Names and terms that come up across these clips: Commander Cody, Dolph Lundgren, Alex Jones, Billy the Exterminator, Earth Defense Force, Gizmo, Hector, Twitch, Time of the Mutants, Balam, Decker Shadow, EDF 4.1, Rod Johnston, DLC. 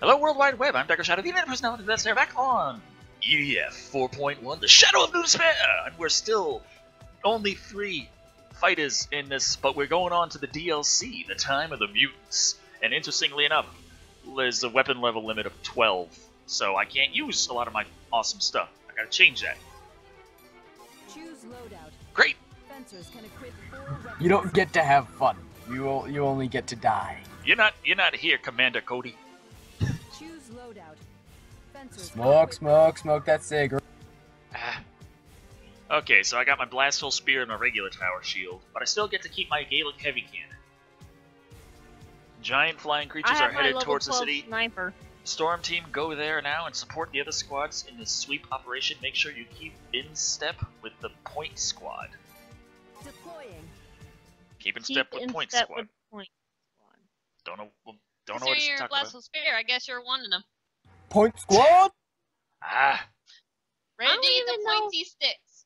Hello, World Wide Web. I'm Decker Shadow, the internet personality that's there back on EDF 4.1, the Shadow of New Despair! And we're still only 3 fighters in this, but we're going on to the DLC, the Time of the Mutants. And interestingly enough, there's a weapon level limit of 12, so I can't use a lot of my awesome stuff. I gotta change that. Choose loadout. Great! You don't get to have fun. You only get to die. You're not here, Commander Cody. Smoke that cigarette. Okay, so I got my blast hole spear and my regular tower shield, but I still get to keep my Gaelic heavy cannon. Giant flying creatures are headed towards the city. Sniper. Storm team, go there now and support the other squads in this sweep operation. Make sure you keep in step with the point squad. Deploying. Keep in step with point squad. Don't know what it's talking about. Blast spear. I guess you're one of them. Point squad? Randy, the pointy sticks.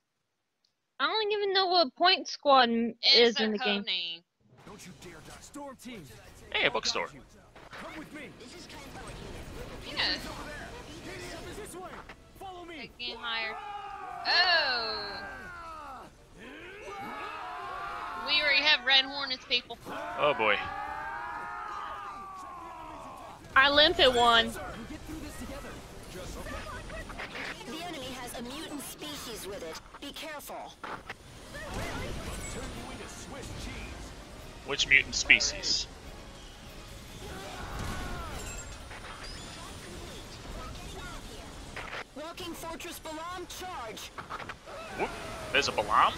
I don't even know what point squad is in the game. Name. Don't you dare die. Storm team. Hey, a bookstore. Come with me. This is kind of like this way. Follow me. Taking higher. Oh. We already have Red Hornets, people. Oh boy. I limped at one. The enemy has a mutant species with it. Be careful. Which mutant species? Walking Fortress Balam, charge. Whoop, there's a Balam?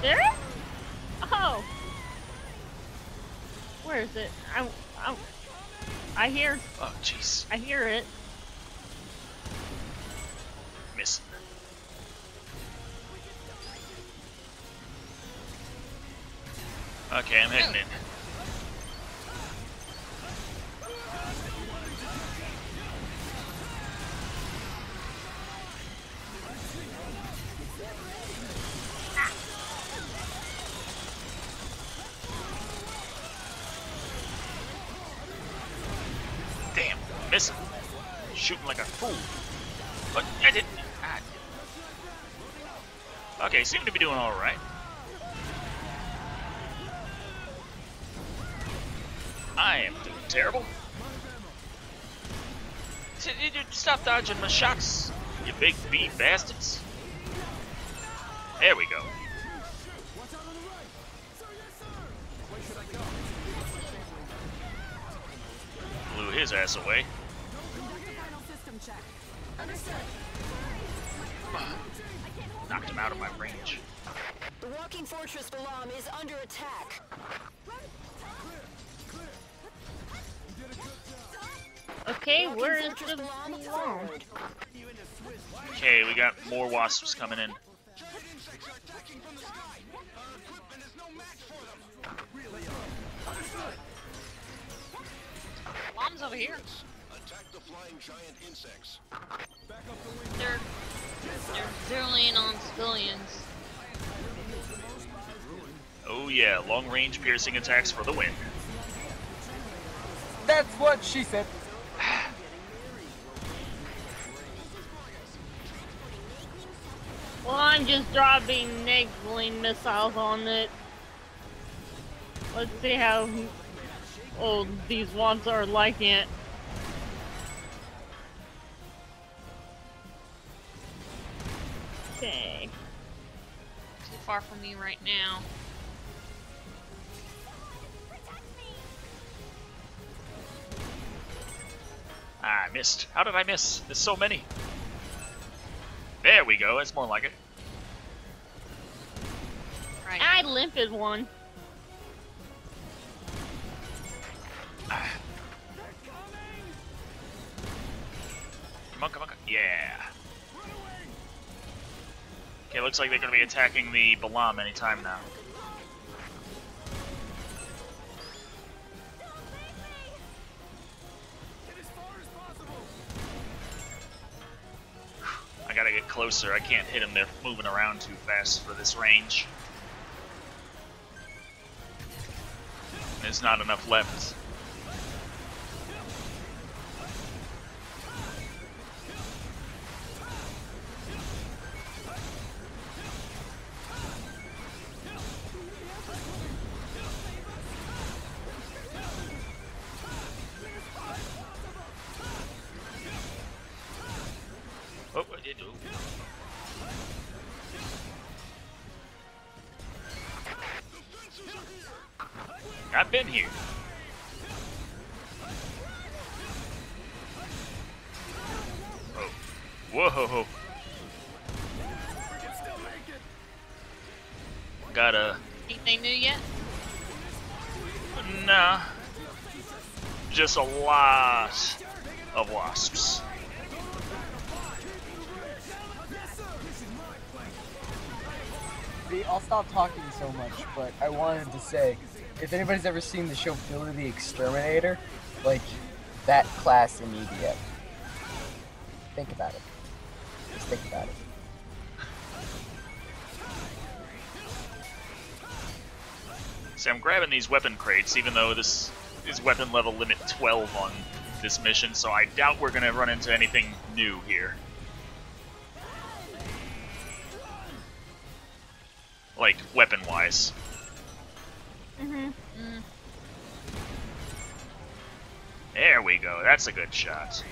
There? Oh. Where is it? I hear. Oh, jeez. I hear it. Miss. Okay, I'm heading in. Damn, missing. Shooting like a fool. But I didn't. Okay, seem to be doing all right. I am doing terrible. Stop dodging my shots, you big bee bastards. There we go. Blew his ass away. Knocked him out of my range. The walking fortress Balam is under attack. Okay, where is the Balam? Okay, we got more wasps coming in. Balam's over here. Attack the flying giant insects. Back up the wing. They're zeroing on civilians. Oh yeah, long-range piercing attacks for the win. That's what she said. Well, I'm just dropping niggling missiles on it. Let's see how old these ones are liking it. Okay. Too far from me right now. Ah, I missed. How did I miss? There's so many. There we go. That's more like it. Right. I limped one. Come on, come on, come on. Yeah. Okay, looks like they're going to be attacking the Balam anytime now. I gotta get closer. I can't hit them. They're moving around too fast for this range. There's not enough left. they do. I've been here. Oh. Whoa. Got a... Anything new yet? Nah. Just a lot of wasps. I'll stop talking so much, but I wanted to say, if anybody's ever seen the show Billy the Exterminator, like, that class in EDF. Think about it. Just think about it. See, I'm grabbing these weapon crates, even though this is weapon level limit 12 on this mission, so I doubt we're going to run into anything new here. Like, weapon-wise. Mm-hmm. Mm. There we go, that's a good shot.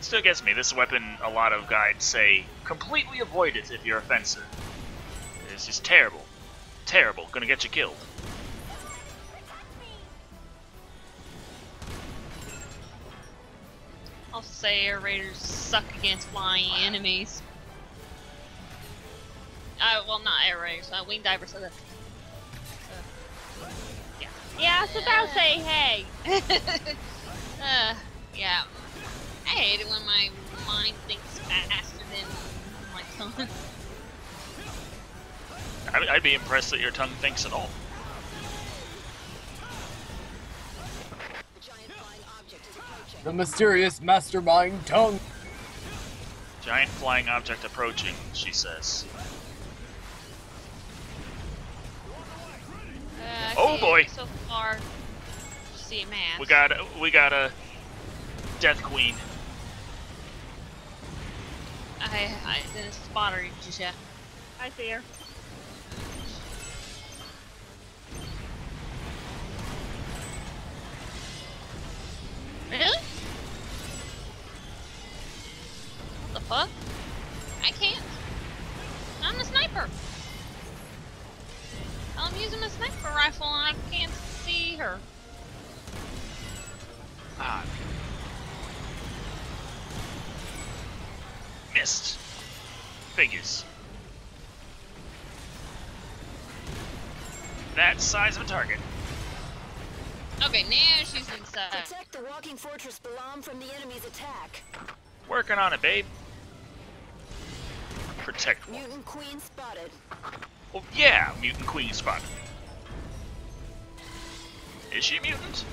Still gets me. This weapon, a lot of guides say, completely avoid it if you're offensive. This is terrible. Terrible. Gonna get you killed. I'll say air raiders suck against flying enemies. Well, not air raiders. Wing divers. Yeah, I was about to say, hey. Yeah. I hate it when my mind thinks faster than my tongue. I'd be impressed that your tongue thinks at all. The mysterious mastermind tongue. Giant flying object approaching, she says. Oh boy! So far, see man. We got a Death Queen. I didn't spot her just yet. I see her. Really? What the fuck? I can't. I'm a sniper. I'm using a sniper rifle and I can't see her. Ah. Missed. Figures. That size of a target. Okay, now she's inside. Protect the walking fortress Balam from the enemy's attack. Working on it, babe. Protect one. Mutant Queen spotted. Well, yeah, Mutant Queen spotted. Is she a mutant?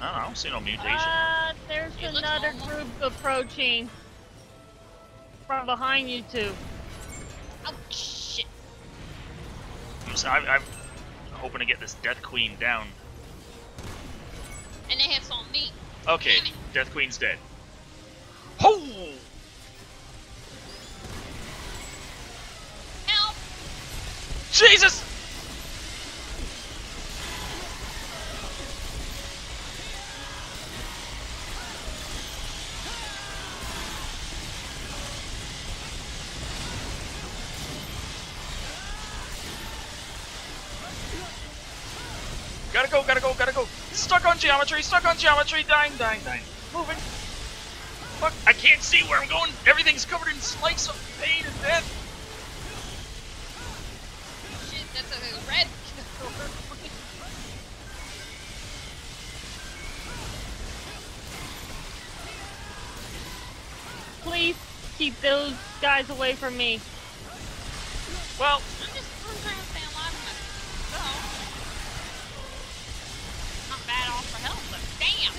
I don't know, I don't see no mutation. There's another group approaching. From behind you two. Oh shit! So I'm hoping to get this Death Queen down. And they have some meat. Okay, Death Queen's dead. Ho! Help! Jesus! Gotta go. Stuck on geometry, dying. Moving. Fuck, I can't see where I'm going. Everything's covered in spikes of pain and death. Shit, that's a red. Please keep those guys away from me. Well. I'm trying to stay alive in my phone. Bad off for help, but damn!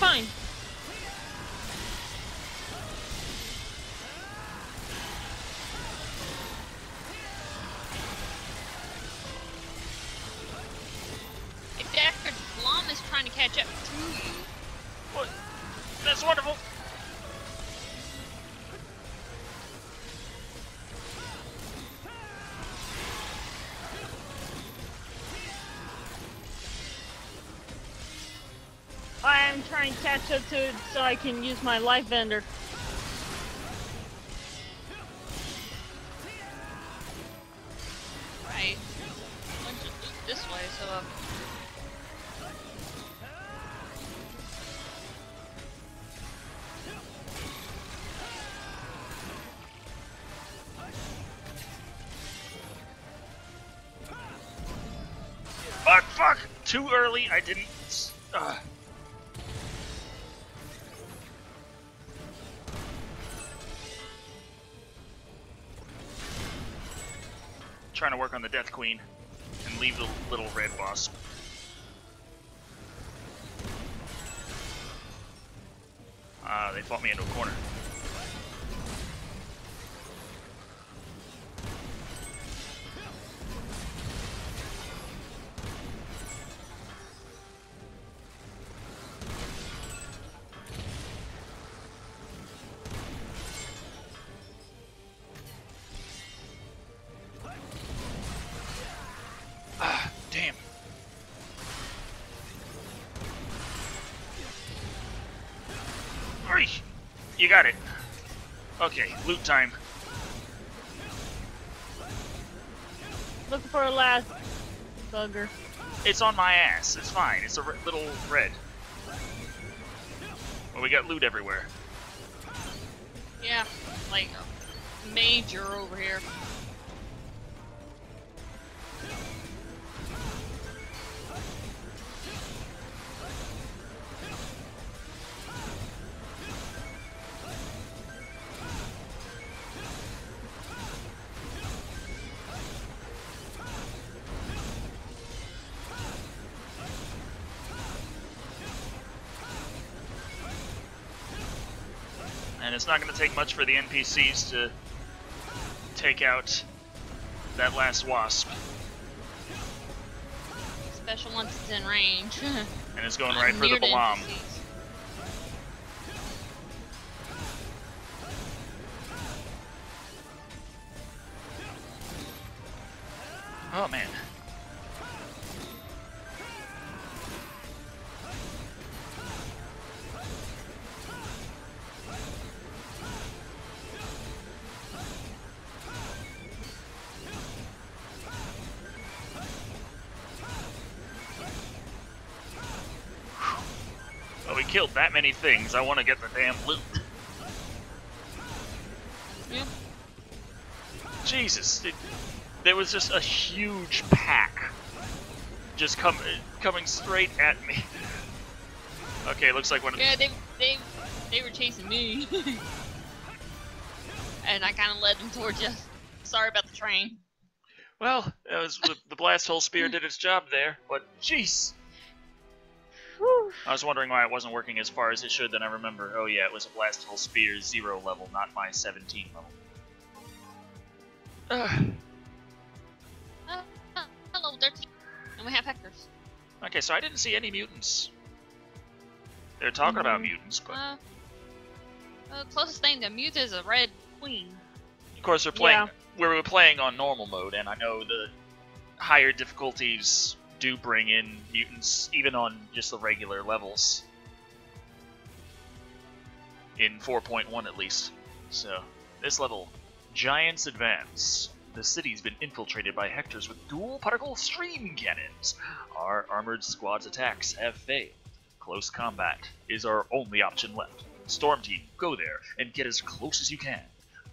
fine. If Decker Blom is trying to catch up to you. What? That's wonderful. I'm trying to catch up to it so I can use my life vendor. Right. Why don't you loop this way so Fuck! Too early, I didn't... Trying to work on the Death Queen and leave the little red wasp. Ah, they fought me into a corner. You got it. Okay, loot time. Looking for a last bugger. It's on my ass. It's fine. It's a little red. Well, we got loot everywhere. Yeah, like major over here. And it's not going to take much for the NPCs to take out that last wasp. Special once it's in range. And it's going right for the Balam. Oh man. Killed that many things, I want to get the damn loot. Yeah. Jesus, there was just a huge pack just coming straight at me. Okay, looks like one of them. Yeah, they were chasing me. And I kind of led them towards you. Sorry about the train. Well, it was, the blast hole spear did its job there, but jeez. I was wondering why it wasn't working as far as it should, then I remember. Oh yeah, it was a blast hole spear 0 level, not my 17 level. Hello, Dirty. And we have Hectors. Okay, so I didn't see any mutants. They're talking about mutants, but... the closest thing to mutant is a red queen. Of course, we're playing, we were playing on normal mode, and I know the higher difficulties do bring in mutants, even on just the regular levels. In 4.1 at least. So, this level. Giants advance. The city's been infiltrated by Hectors with dual particle stream cannons. Our armored squad's attacks have failed. Close combat is our only option left. Storm Team, go there and get as close as you can.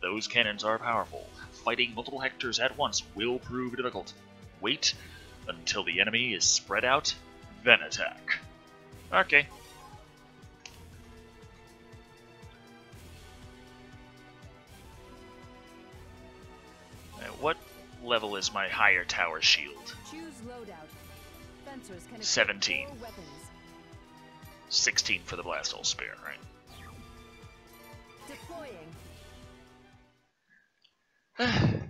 Those cannons are powerful. Fighting multiple Hectors at once will prove difficult. Wait until the enemy is spread out, then attack. Okay. At what level is my higher tower shield? 17. 16 for the blast hole spear, right? Deploying.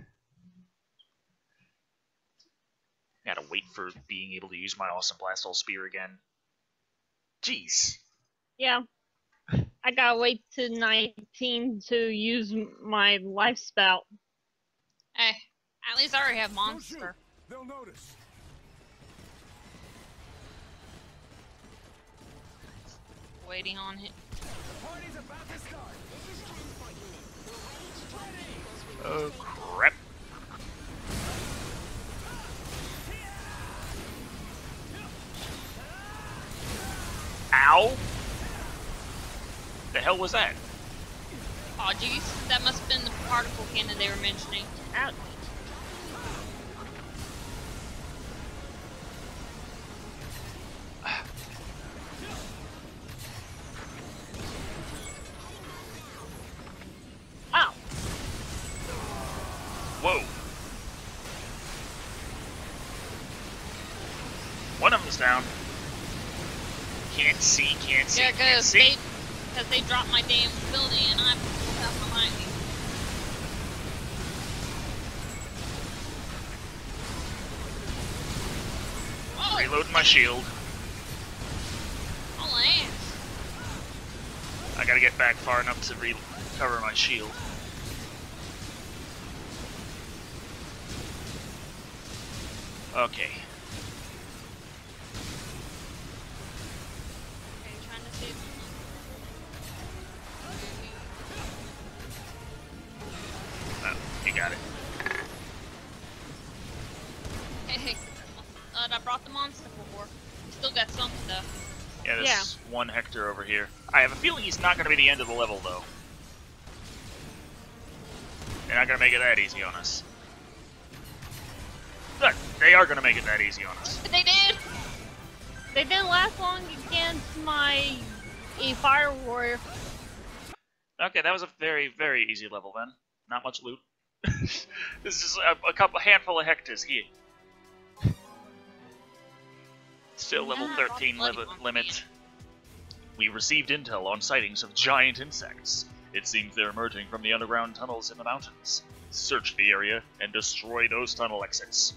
Gotta wait for being able to use my awesome blast hole spear again. Jeez. Yeah. I gotta wait to 19 to use my life spout. Hey, at least I already have monster. They'll notice. Waiting on him. Oh crap! Ow! The hell was that? Aw, oh, jeez, that must have been the particle cannon they were mentioning. Ouch. Whoa. One of them's down. Can't see, can't see, yeah, can't see. Yeah, because they dropped my damn building and I'm pulled out behind me. Oh. Reloading my shield. Oh, I gotta get back far enough to recover my shield. Okay. Are you trying to save me? Oh, you got it. Hey, I brought the monster before. We still got something though. Yeah, there's one Hector over here. I have a feeling he's not going to be the end of the level though. They're not going to make it that easy on us. Look, they are gonna make it that easy on us. They did! They didn't last long against my fire warrior. Okay, that was a very, very easy level then. Not much loot. This is a handful of Hectors here. Still level 13 limit. We received intel on sightings of giant insects. It seems they're emerging from the underground tunnels in the mountains. Search the area and destroy those tunnel exits.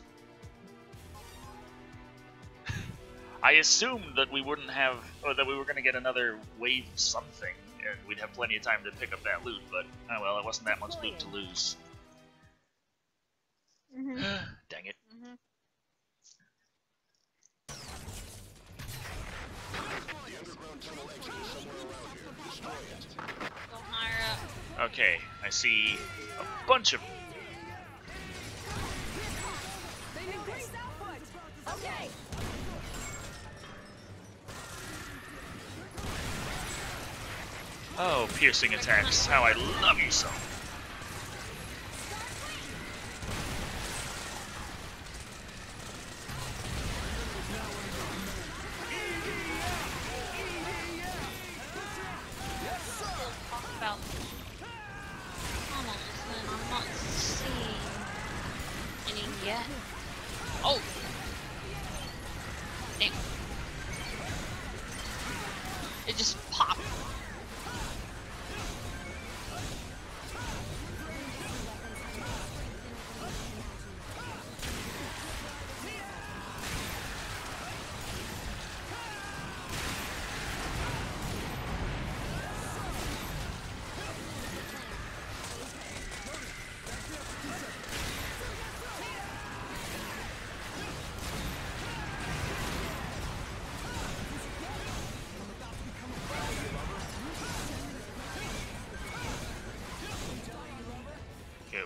I assumed that we wouldn't have, or that we were going to get another wave of something, and we'd have plenty of time to pick up that loot, but, oh well, it wasn't that much loot to lose. Mm-hmm. Dang it. Mm-hmm. Okay, I see a bunch of them. Okay. Oh, piercing attacks, how I love you so.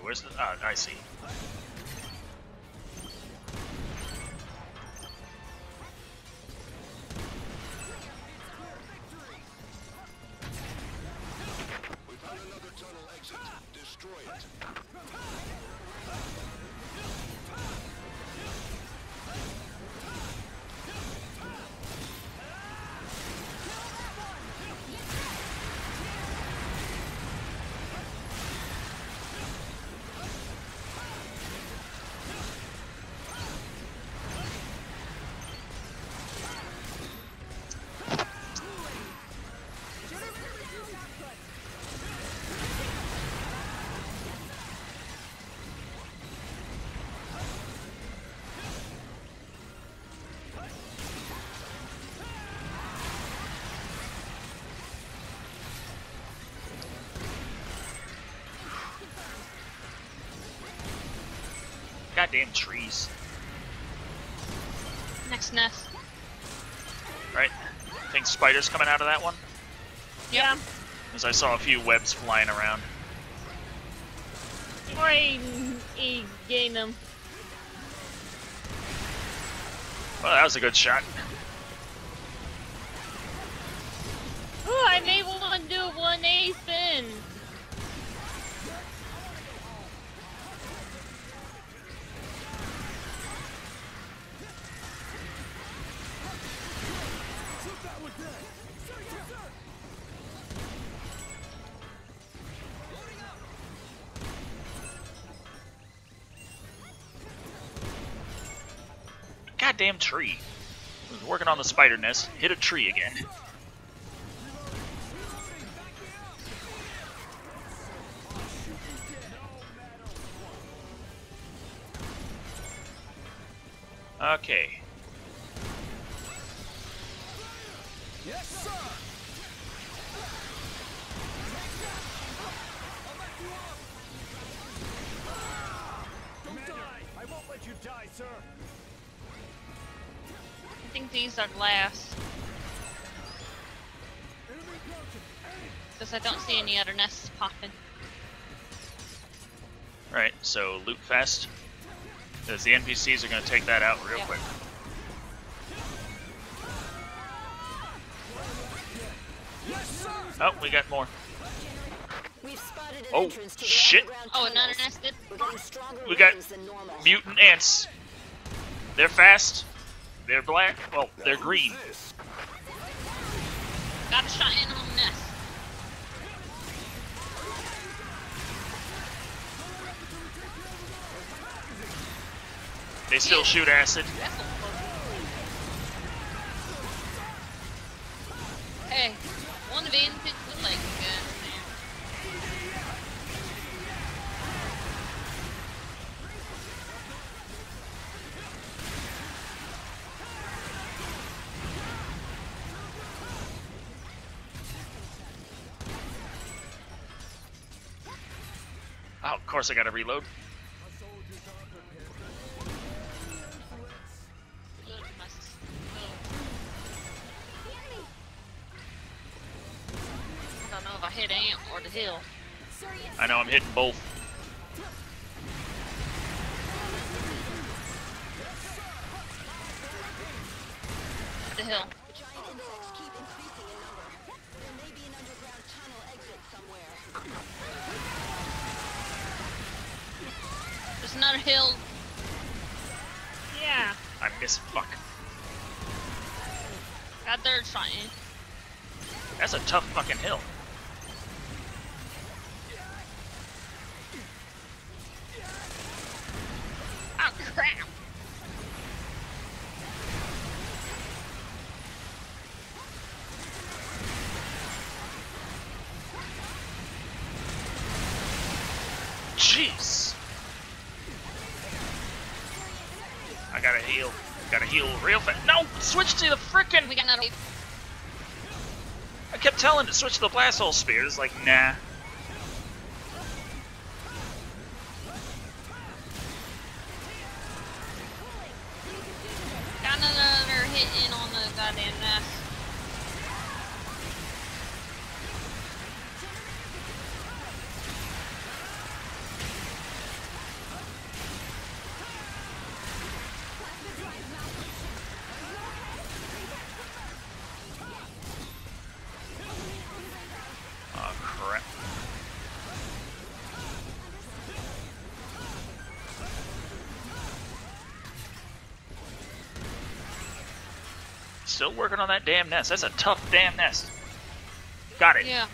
Where's the... Ah, I see. We've got another tunnel exit. Destroy it. goddamn trees. Next nest. Right. I think spiders coming out of that one? Yeah. Because I saw a few webs flying around. Or he gained them. Well, that was a good shot. Ooh, I'm able to do 1A spin. Goddamn tree. I was working on the spider nest, hit a tree again. Okay. Yes, sir. Commander, I won't let you die, sir. I think these are glass. Because I don't see any other nests popping. Alright, so loot fast. Because the NPCs are going to take that out real quick. Oh, we got more. We've spotted an entrance to the underground tunnels. We got mutant ants. They're fast. They're black. Well, they're green. Got a shot in on the nest. They still shoot acid. Hey, one of the ants would like a gun. Oh, of course I gotta reload. Hit amp or the hill. I know I'm hitting both. The hill. There's another hill. Yeah. I missed. Fuck. Got third shot in. That's a tough fucking hill. Gotta heal real fast. No! Switch to the frickin'! We got another. I kept telling it to switch to the blast hole spear. It's like, nah. Got another hit in on the goddamn nest. Still working on that damn nest. That's a tough damn nest. Got it. Yeah.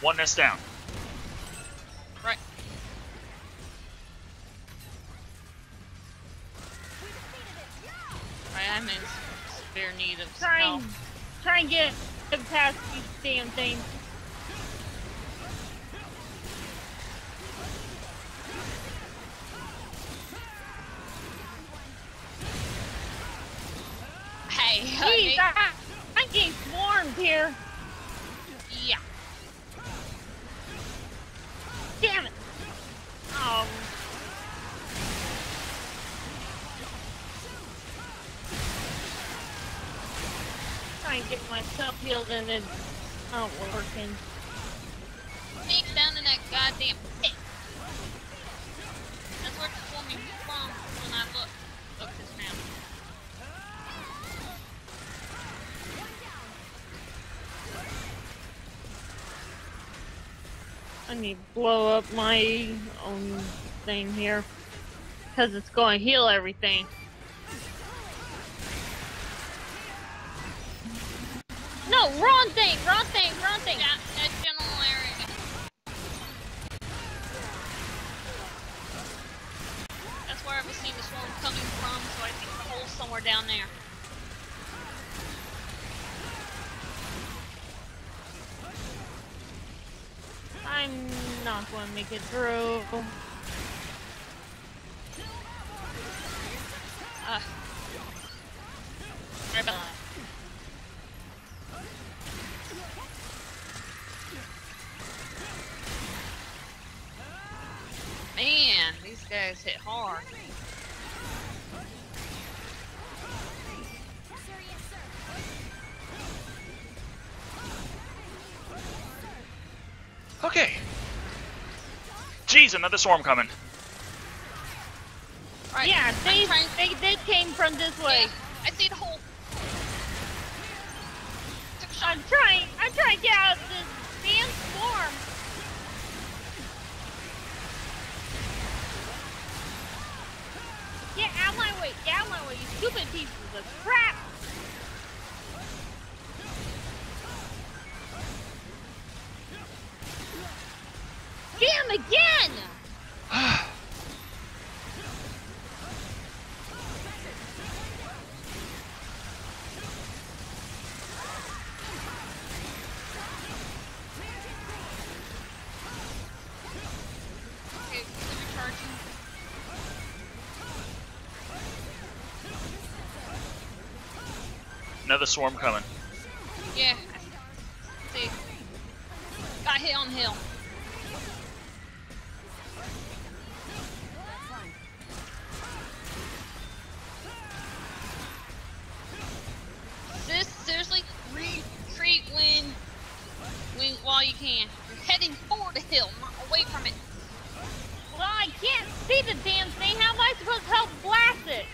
One nest down. Right. I'm in severe need of help. Try and get them past these damn things. Jeez, I'm getting swarmed here. Yeah. Damn it. Oh. get myself healed and it's not working. Sneak down in that goddamn pit. That's where it's pulling me from when I look. Look this now. I need to blow up my own thing here, because it's going to heal everything. No, wrong thing, wrong thing, wrong thing. That general area. That's where I've seen the swarm coming from, so I think the hole's somewhere down there. I'm not going to make it through. Sorry about that. Man, these guys hit hard. Okay. Jeez, another swarm coming. Right. Yeah, they came from this way. Yeah, I see the hole. I'm trying to get out of this damn swarm. Get out of my way, get out of my way, you stupid pieces of crap. Damn again! Okay, recharging. Another swarm coming. Yeah. See. Got hit on hill. Seriously, retreat when while you can. You're heading for the hill, not away from it. Well, I can't see the damn thing. How am I supposed to help blast it?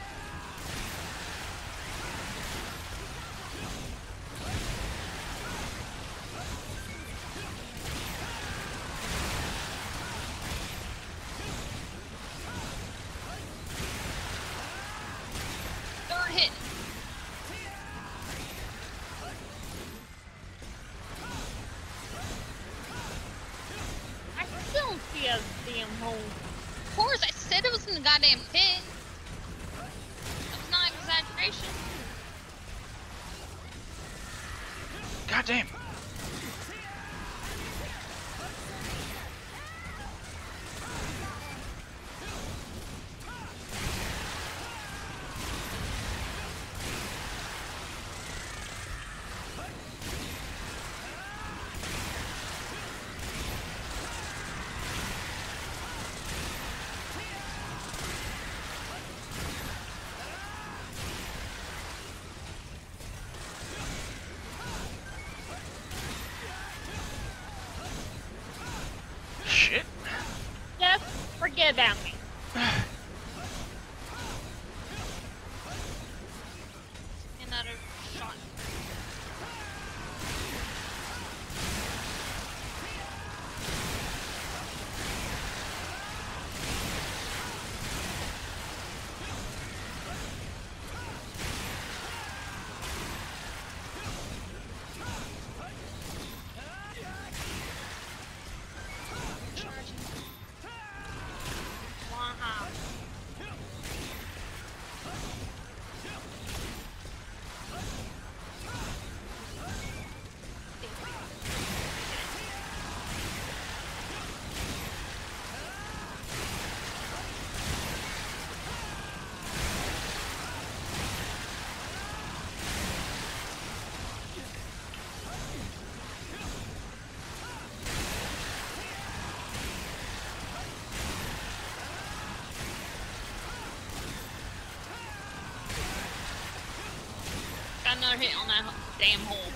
Goddamn pig. That's not exaggeration. Goddamn. Forget about me. Another shot. got another hit on that damn hole.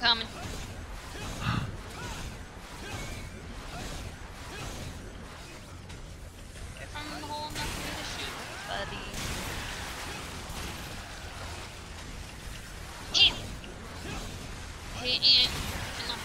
Coming. Get from the hole enough for me to shoot, buddy. Hit in the hole.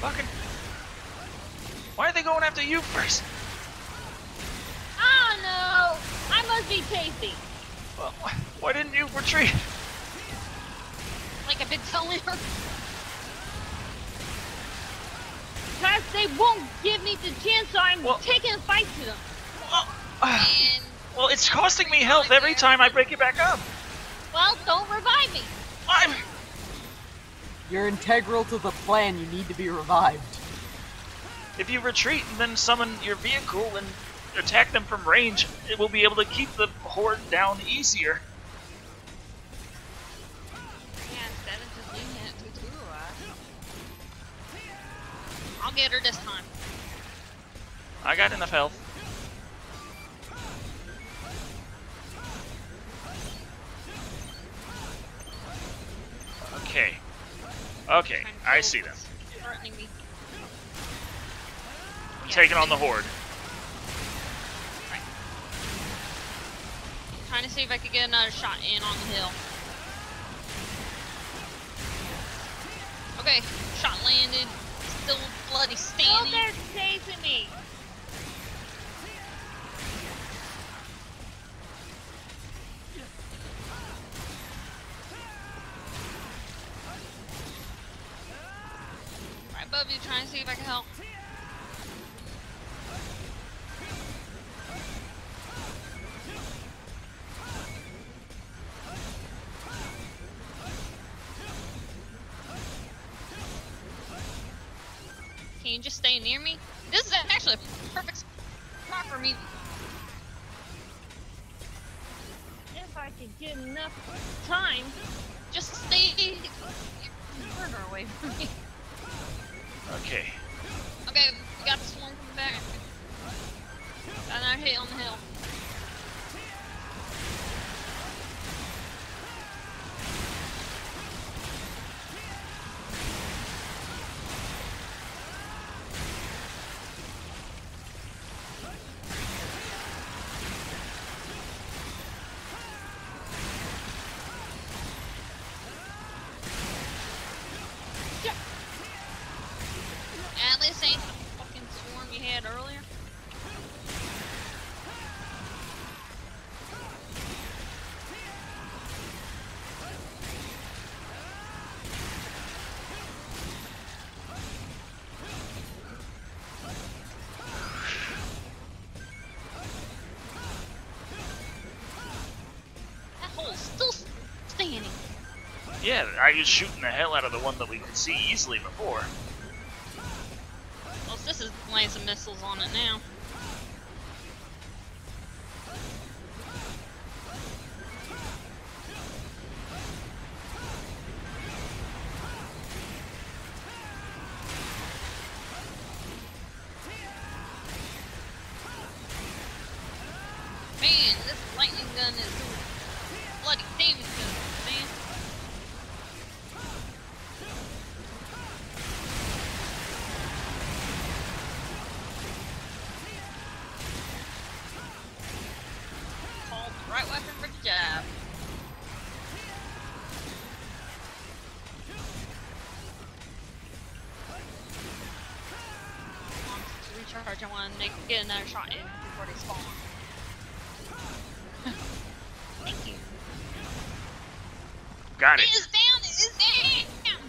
Fucking. Why are they going after you first? I don't know. I must be tasty. Well, why didn't you retreat? Like I've been telling her. Because they won't give me the chance, so I'm taking a fight to them. Well, it's costing me health every time I break it back up. Well, don't revive me. You're integral to the plan, you need to be revived. If you retreat and then summon your vehicle and attack them from range, it will be able to keep the horde down easier. Yeah, instead of just leaving it to Turo. I'll get her this time. I got enough health. Okay. Okay, I see them. I'm taking on the horde. Right. I'm trying to see if I could get another shot in on the hill. Okay, shot landed. Still bloody standing. Oh, they're chasing me. Above you, trying to see if I can help. Can you just stay near me? This is actually a perfect spot for me. If I could get enough time, just stay further away from me. Okay. Okay, we got this one coming back. Got another hit on the hill. Earlier? That hole's still standing. Yeah, I was shooting the hell out of the one that we could see easily before. This is laying some missiles on it now. Man, this lightning gun is doing bloody damage to it, man. and they can get another shot in before they spawn. Thank you. Got it. It is down! It is down!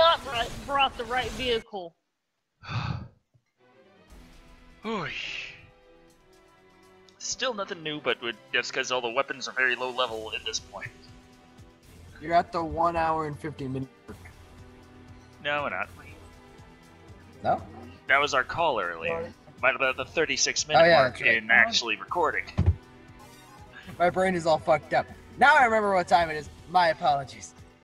I brought the right vehicle. Ooh. Still nothing new, but that's because all the weapons are very low level at this point. You're at the 1 hour and 50 minutes. No, we're not. No? That was our call earlier. Right about the 36-minute mark in actually recording. My brain is all fucked up. Now I remember what time it is. My apologies.